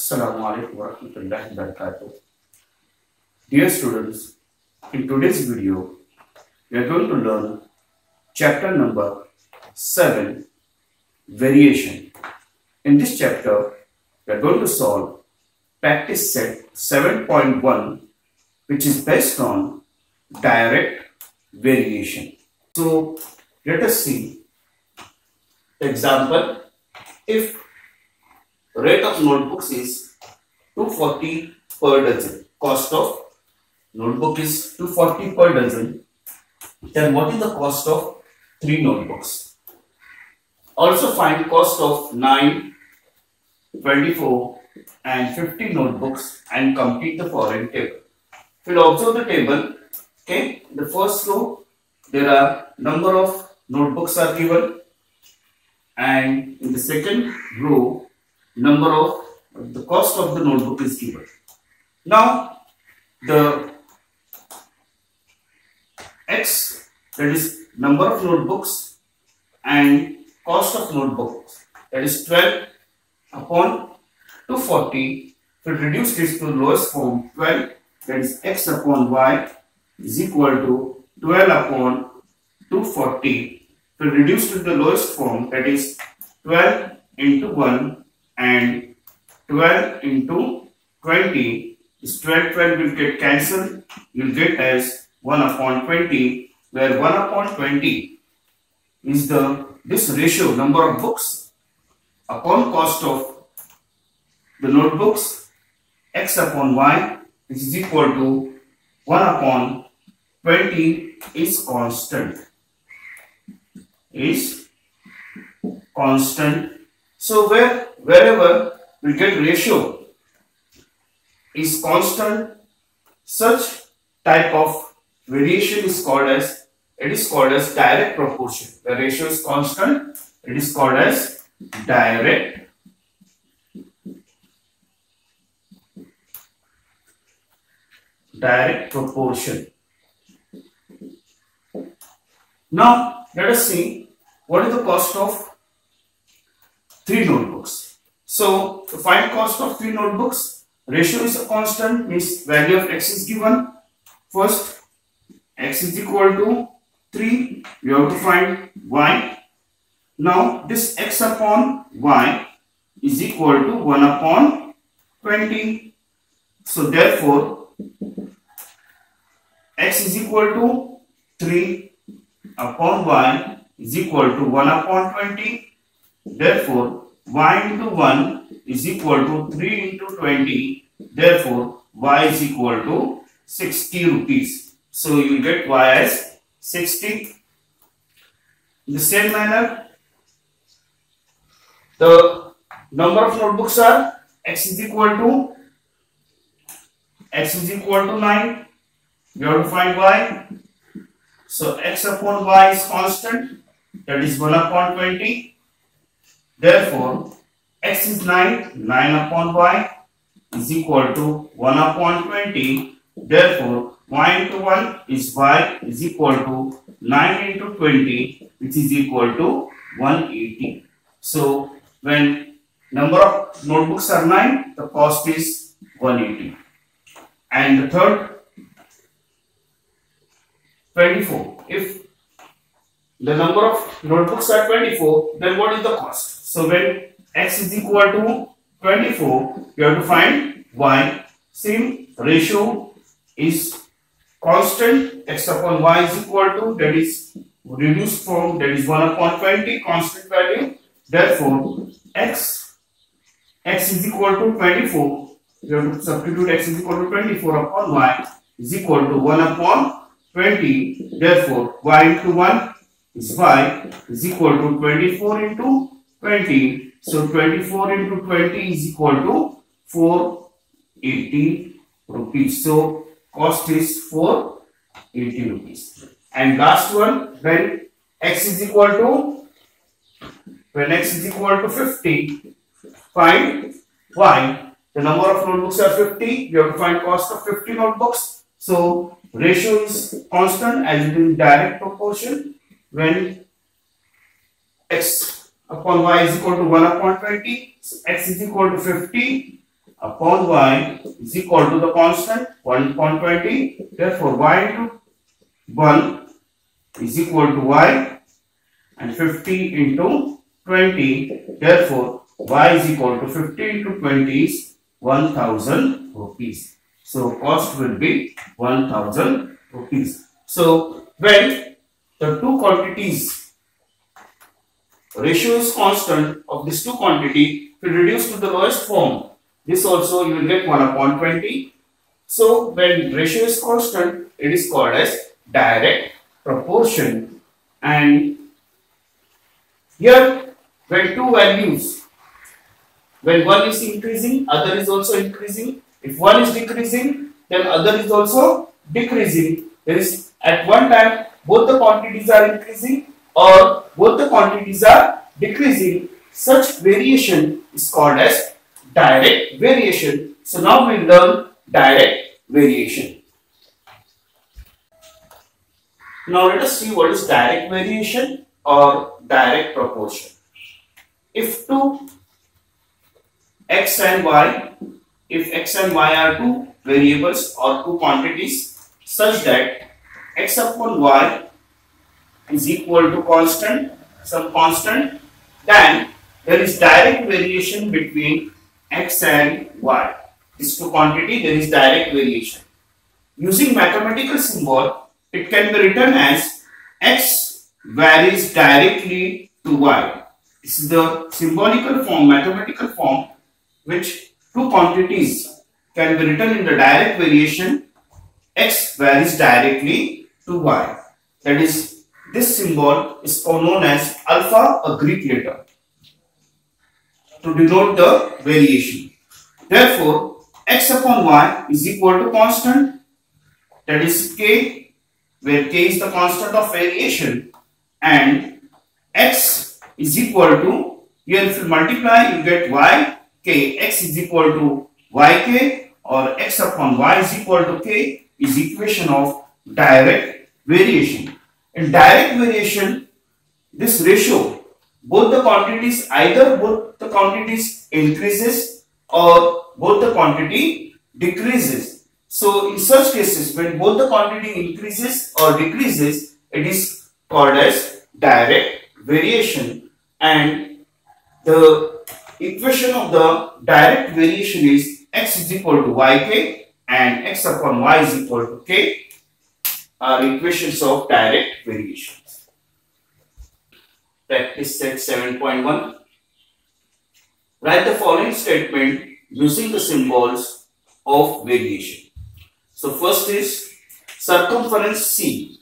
Assalamu alaikum warahmatullahi wabarakatuh. Dear students, in today's video, we are going to learn chapter number 7, variation. In this chapter, we are going to solve practice set 7.1, which is based on direct variation. So, let us see. Example, if rate of notebooks is 240 per dozen, cost of notebook is 240 per dozen, then what is the cost of 3 notebooks? Also find cost of 9, 24 and 50 notebooks and complete the following table. We will observe the table. Okay, the first row there are number of notebooks are given, and in the second row number of the cost of the notebook is given. Now the X, that is number of notebooks, and cost of notebooks, that is 12 upon 240. To reduce this to the lowest form, 12, that is X upon Y is equal to 12 upon 240. To reduce to the lowest form, that is 12 into 1 and 12 into 20. This 12 will get cancelled. You will get as 1 upon 20, where 1 upon 20 is this ratio, number of books upon cost of the notebooks, X upon Y, which is equal to 1 upon 20 is constant. So wherever we get ratio is constant, such type of variation is called as direct proportion. The ratio is constant, it is called as direct proportion. Now let us see what is the cost of 3 notebooks. So to find cost of 3 notebooks, ratio is a constant, means value of X is given. First, X is equal to 3. We have to find Y. Now this X upon Y is equal to 1 upon 20. So therefore X is equal to 3 upon Y is equal to 1 upon 20. Therefore, Y into 1 is equal to 3 into 20. Therefore, Y is equal to 60 rupees. So, you get Y as 60. In the same manner, the number of notebooks are X is equal to 9. We have to find Y. So, X upon Y is constant, that is 1 upon 20. Therefore, X is 9, 9 upon Y is equal to 1 upon 20. Therefore, Y into 1 is Y is equal to 9 into 20, which is equal to 180. So, when number of notebooks are 9, the cost is 180. And the third, 24. If the number of notebooks are 24, then what is the cost? So when X is equal to 24, you have to find Y. Same ratio is constant. X upon Y is equal to, that is reduced form, that is 1 upon 20, constant value. Therefore, X is equal to 24. You have to substitute X is equal to 24 upon Y is equal to 1 upon 20. Therefore, Y into 1 is Y is equal to 24 into 20. So 24 into 20 is equal to 480 rupees. So cost is 480 rupees. And last one, when x is equal to 50, find Y. The number of notebooks are 50. You have to find cost of 50 notebooks. So ratio is constant as it is in direct proportion. When X upon Y is equal to 1 upon 20, so X is equal to 50 upon y is equal to the constant 1.20. Therefore, y into 1 is equal to y, and 50 into 20. Therefore, y is equal to 50 into 20 is 1,000 rupees. So cost will be 1,000 rupees. So when the two quantities ratio is constant of these two quantity, if you reduce to the lowest form, this also you will get 1/20. So when ratio is constant, it is called as direct proportion. And here when two values, when one is increasing, other is also increasing. If one is decreasing, then other is also decreasing. There is at one time both the quantities are increasing or both the quantities are decreasing. Such variation is called as direct variation. So now we learn direct variation. Now let us see what is direct variation or direct proportion. If two x and y, if x and y are two variables or two quantities such that x upon y is equal to constant, some constant, then there is direct variation between x and y. These two quantity, there is direct variation. Using mathematical symbol, it can be written as x varies directly to y. This is the symbolical form, mathematical form, which two quantities can be written in the direct variation. X varies directly to y. That is, this symbol is known as alpha, a Greek letter, to denote the variation. Therefore, x upon y is equal to constant, that is k, where k is the constant of variation, and x is equal to, here if you multiply you get y, k, x is equal to yk, or x upon y is equal to k, is equation of direct variation. In direct variation, this ratio, both the quantities, either both the quantities increases or both the quantity decreases. So in such cases, when both the quantity increases or decreases, it is called as direct variation. And the equation of the direct variation is x is equal to yk and x upon y is equal to k are equations of direct variations. Practice set 7.1. Write the following statement using the symbols of variation. So first is circumference C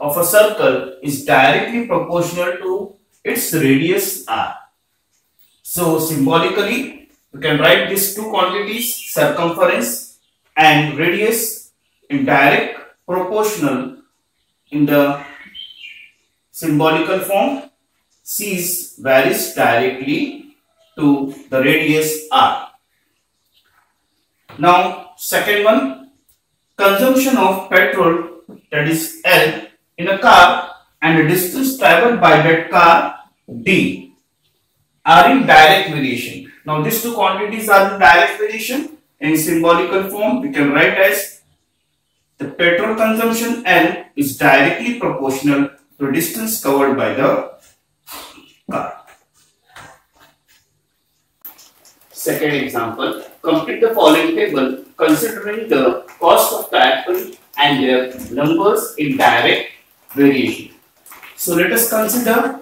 of a circle is directly proportional to its radius r. So symbolically, you can write these two quantities, circumference and radius, in direct proportional in the symbolical form. C varies directly to the radius r. Now, second one, consumption of petrol, that is L, in a car and the distance traveled by that car D are in direct variation. Now these two quantities are in direct variation. In symbolical form, we can write as the petrol consumption L is directly proportional to distance covered by the car. Second example, complete the following table considering the cost of the apple and their numbers in direct variation. So let us consider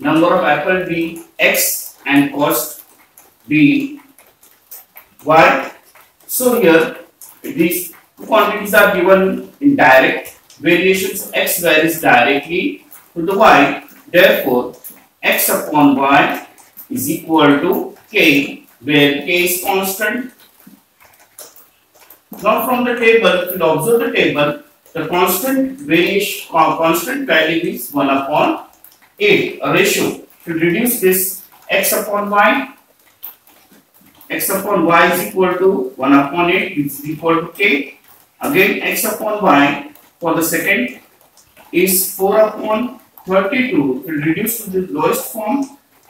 number of apple be x and cost be y. So here these two quantities are given in direct variations. X varies directly to the y. Therefore, x upon y is equal to k, where k is constant. Now from the table, if you observe the table, the constant variation, constant value is 1/8, a ratio. To reduce this, x upon y is equal to 1/8, which is equal to k. Again, x upon y for the second is 4/32. It will reduce to the lowest form.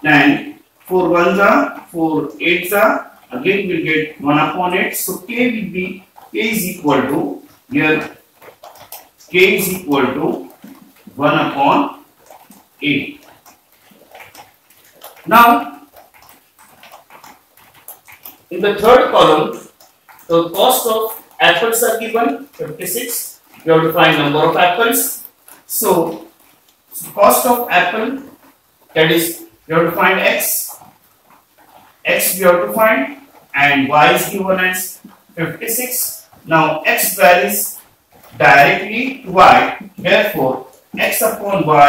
Then 4 1s are 4 8s are again we'll get 1 upon h. So k will be, k is equal to, here k is equal to 1 upon 8. Now, in the third column, the cost of apples are given, 56. You have to find number of apples. So, cost of apple, that is, you have to find x. X you have to find, and y is given as 56. Now, x varies directly to y. Therefore, x upon y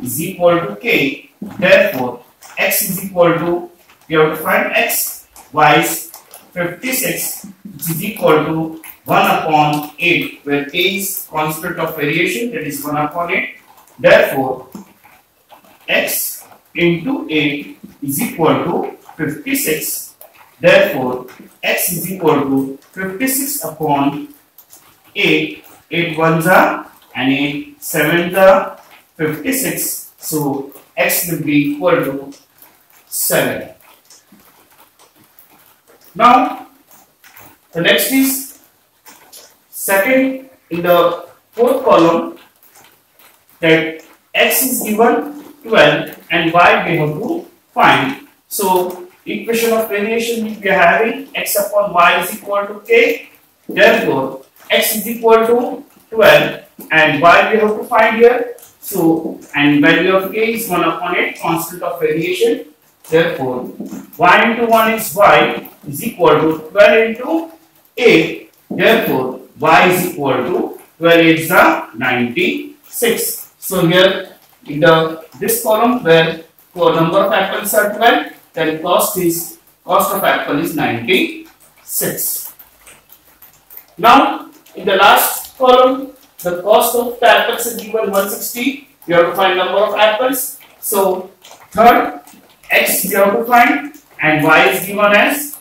is equal to k. Therefore, x is equal to, you have to find x, y is 56, which is equal to 1 upon 8, where k is constant of variation, that is 1 upon 8. Therefore, x into 8 is equal to 56. Therefore, x is equal to 56 upon 8. 8 ones are and 8 sevens are 56. So, x will be equal to 7. Now, the next is second in the fourth column that x is given 12 and y we have to find. So, equation of variation which we are having, x upon y is equal to k. Therefore, x is equal to 12 and y we have to find here. So, and value of k is 1 upon 8, constant of variation. Therefore, y into 1 is y is equal to 12 into 8. Therefore, y is equal to 12 is the 96. So, here in this column where number of apples are 12, then cost of apple is 96. Now, in the last column, the cost of the apples is given 160. You have to find number of apples. So, third, x you have to find and y is given as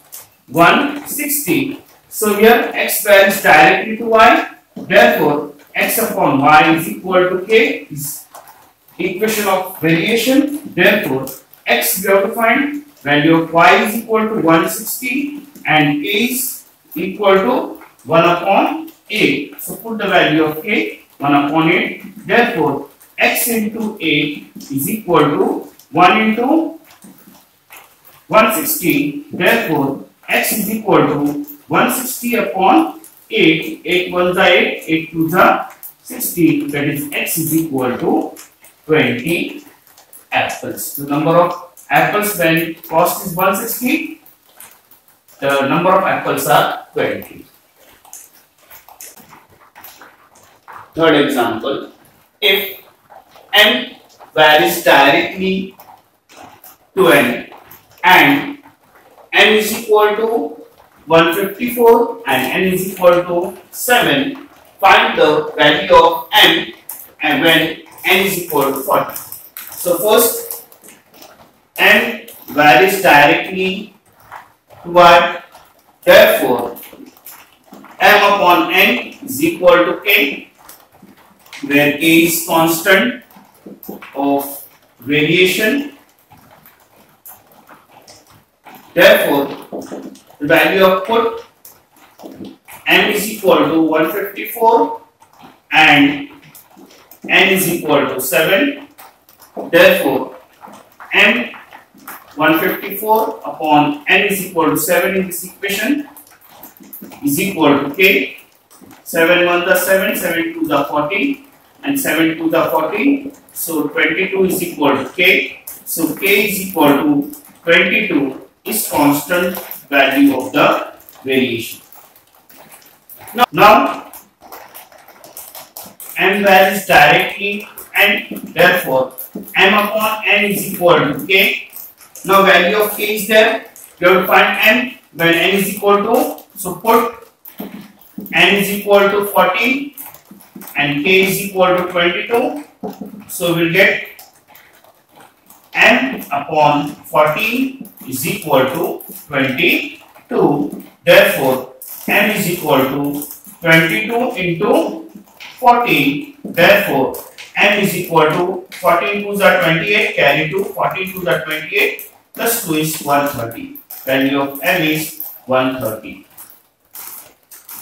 160. So, here x varies directly to y. Therefore, x upon y is equal to k is equation of variation. Therefore, x we have to find, value of y is equal to 160 and k is equal to 1 upon 8. So, put the value of k 1 upon 8. Therefore, x into 8 is equal to 1 into 160. Therefore, x is equal to 160 upon 8. 8 ones are 8, 8 twos are 60. That is, x is equal to 20 apples. The number of apples when cost is 160, the number of apples are 20. Third example, if m varies directly to n and n is equal to 154 and n is equal to 7, find the value of m and when n is equal to 40. So, first n varies directly to y. Therefore, m upon n is equal to k, where k is constant of variation. Therefore, the value of put m is equal to 154 and n is equal to 7. Therefore, m 154 upon n is equal to 7 in this equation is equal to k. 7 1 the 7, 7 2 the 14 and 7 2 the 14. So, 22 is equal to k. So, k is equal to 22 is constant value of the variation. Now, m varies directly and therefore, m upon n is equal to k. Now, value of k is there. You have to find m when n is equal to. So, put n is equal to 40 and k is equal to 22. So, we will get m upon 40 is equal to 22. Therefore, m is equal to 22 into 14. Therefore, m is equal to 14 2s are 28, carry 2, 14 2s are 28, plus 2 is 130. Value of m is 130.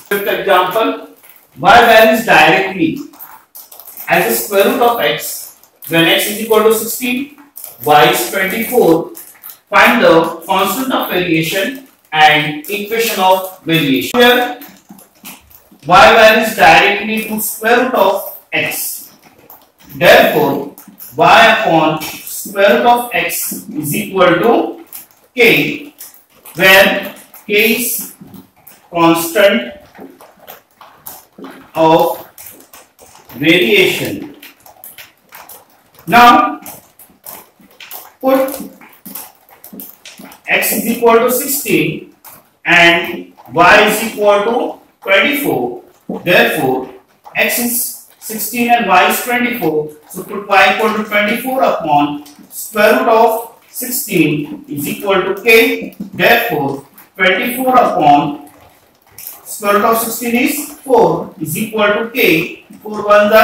Fifth example, y varies directly as the square root of x when x is equal to 16, y is 24. Find the constant of variation and equation of variation. Here, y varies directly to square root of x. Therefore, y upon square root of x is equal to k, where k is constant of variation. Now put x is equal to 16 and y is equal to 24. Therefore, x is 16 and y is 24. So put y equal to 24 upon square root of 16 is equal to k. Therefore, 24 upon square root of 16 is 4 is equal to k. 4 1 the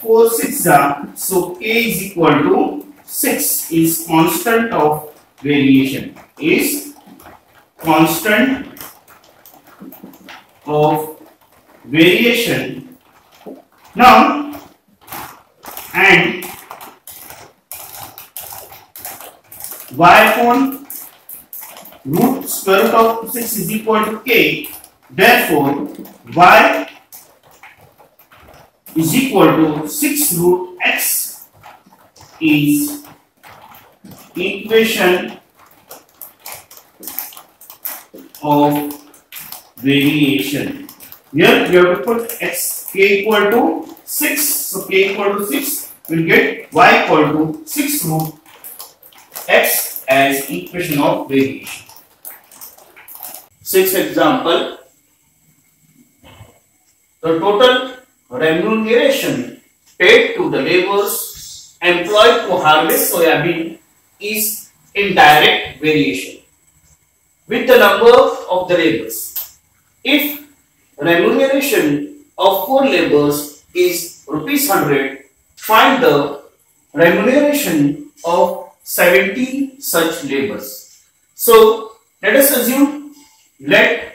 4 6 the. So k is equal to 6 is constant of variation. Is constant of variation. Now and y upon root square root of 6 is equal to k. Therefore, y is equal to 6 root x is equation of variation. Here you have to put x k equal to 6. So k equal to 6 will get y equal to 6 root x as equation of variation. Sixth example. The total remuneration paid to the laborers employed to harvest soybean is in direct variation with the number of the laborers. If remuneration of 4 laborers is ₹100, find the remuneration of 70 such laborers. So let us assume let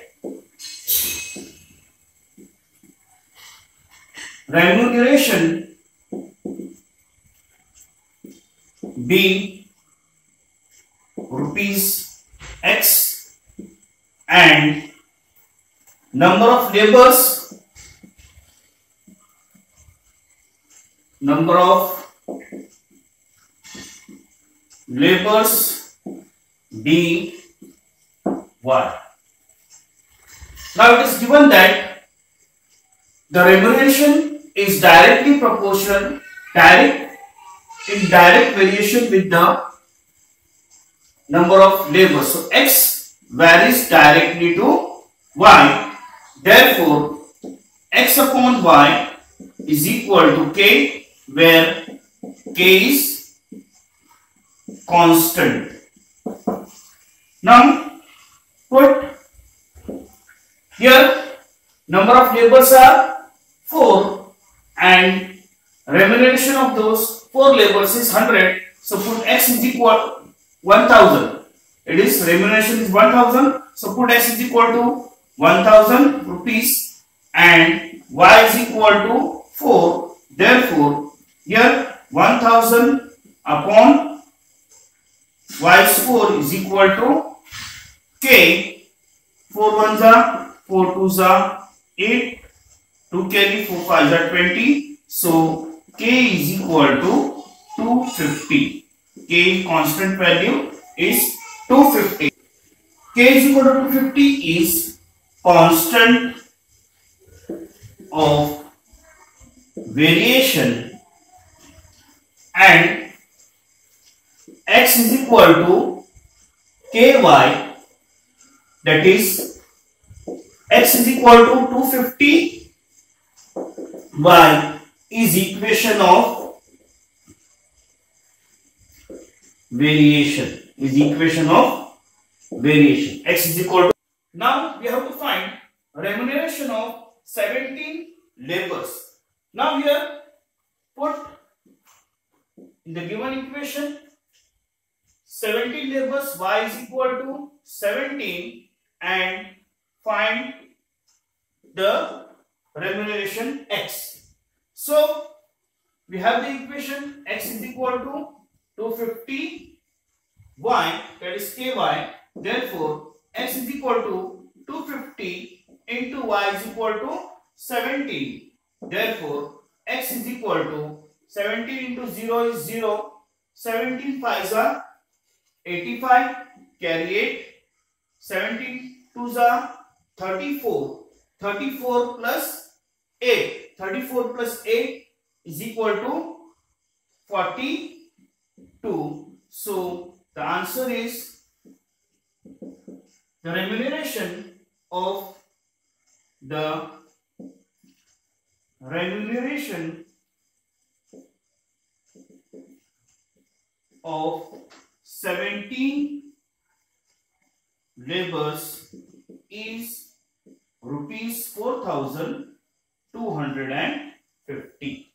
remuneration be ₹X and number of laborers be Y. Now it is given that the remuneration is directly proportional, in direct variation with the number of laborers. So x varies directly to y. Therefore, x upon y is equal to k, where k is constant. Now, put here number of laborers are 4. And remuneration of those 4 laborers is 100. So put x is equal to 1000. It is remuneration is 1000. So put x is equal to 1000 rupees and y is equal to 4. Therefore, here 1000 upon y is 4 is equal to k. 4 1s are 4 2s are 8. 2 carry 4 5s are 20. So k is equal to 250. K constant value is 250. K is equal to 250 is constant of variation and x is equal to ky, that is x is equal to 250. Y is equation of variation. X is equal to. Now we have to find remuneration of 17 laborers. Now here put in the given equation 17 laborers, y is equal to 17 and find the remuneration X. So we have the equation X is equal to 250 Y, that is KY. Therefore, X is equal to 250 into Y is equal to 17. Therefore, X is equal to 17 into 0 is 0. 17 5s are 85, carry 8. 17 2s are 34. 34 plus 8. 34 plus 8 is equal to 42. So the answer is the remuneration of the of 17 laborers is rupees 4,250.